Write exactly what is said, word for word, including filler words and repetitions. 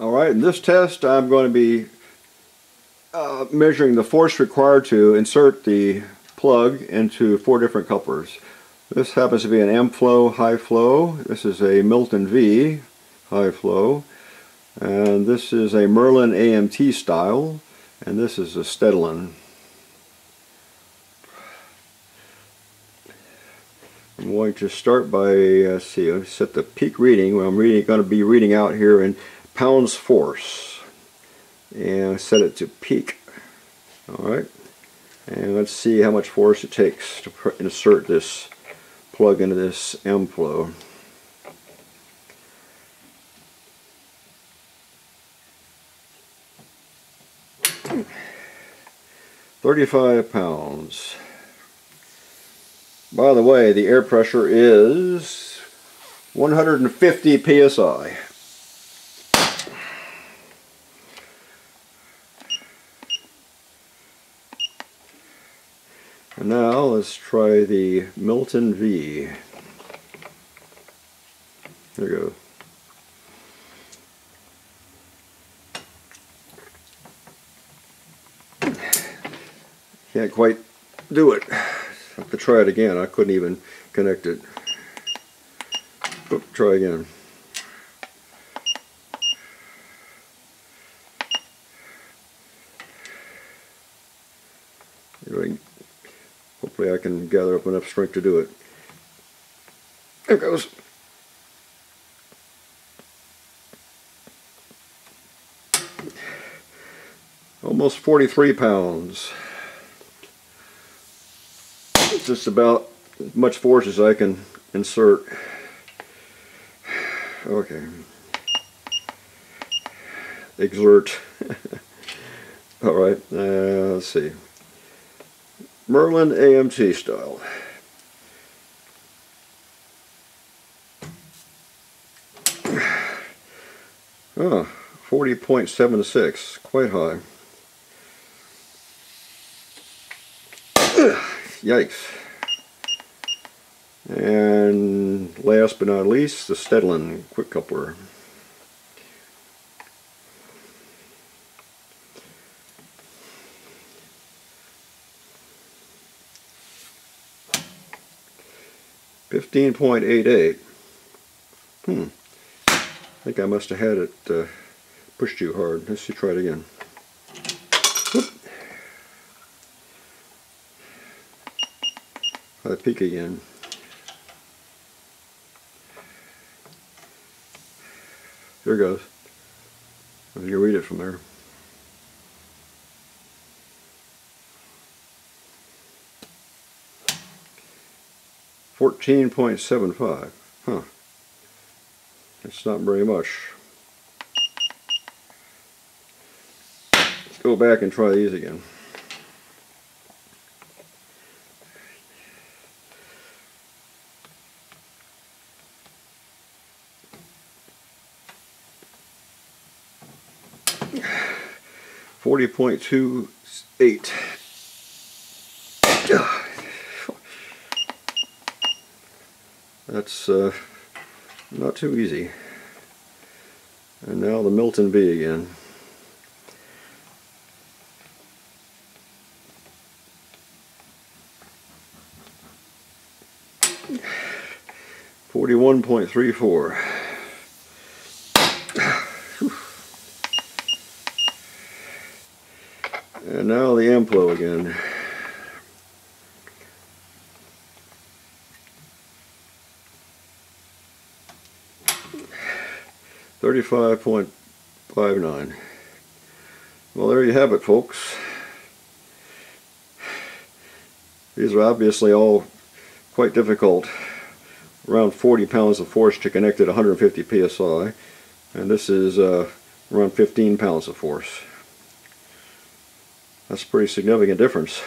Alright, in this test I'm going to be uh, measuring the force required to insert the plug into four different couplers. This happens to be an Amflo high flow, this is a Milton V high flow, and this is a Merlin A M T style, and this is a Stedlin. I'm going to start by, uh, see, I set the peak reading. Well, I'm reading, going to be reading out here in pounds force, and I set it to peak. Alright, and let's see how much force it takes to pr insert this plug into this Amflo. thirty-five pounds. By the way, the air pressure is one hundred fifty P S I. And now let's try the Milton V. There we go. Can't quite do it. Have to try it again. I couldn't even connect it. Oop, try again. Hopefully I can gather up enough strength to do it. There it goes. Almost forty-three pounds. Just about as much force as I can insert. Okay. Exert. Alright, uh, let's see. Merlin A M T style. Oh, forty point seven six, quite high. Yikes. And last but not least, the Stedlin quick coupler. fifteen point eight eight. Hmm. I think I must have had it uh, pushed too hard. Let's see, try it again. Whoop. I peek again. There it goes. You can read it from there. fourteen point seven five. Huh. That's not very much. Let's go back and try these again. forty point two eight. That's uh, not too easy. And now the Milton V again. forty-one point three four. And now the Amflo again. thirty-five point five nine. Well, there you have it, folks. These are obviously all quite difficult. Around forty pounds of force to connect at one hundred fifty P S I. And this is uh, around fifteen pounds of force. That's a pretty significant difference.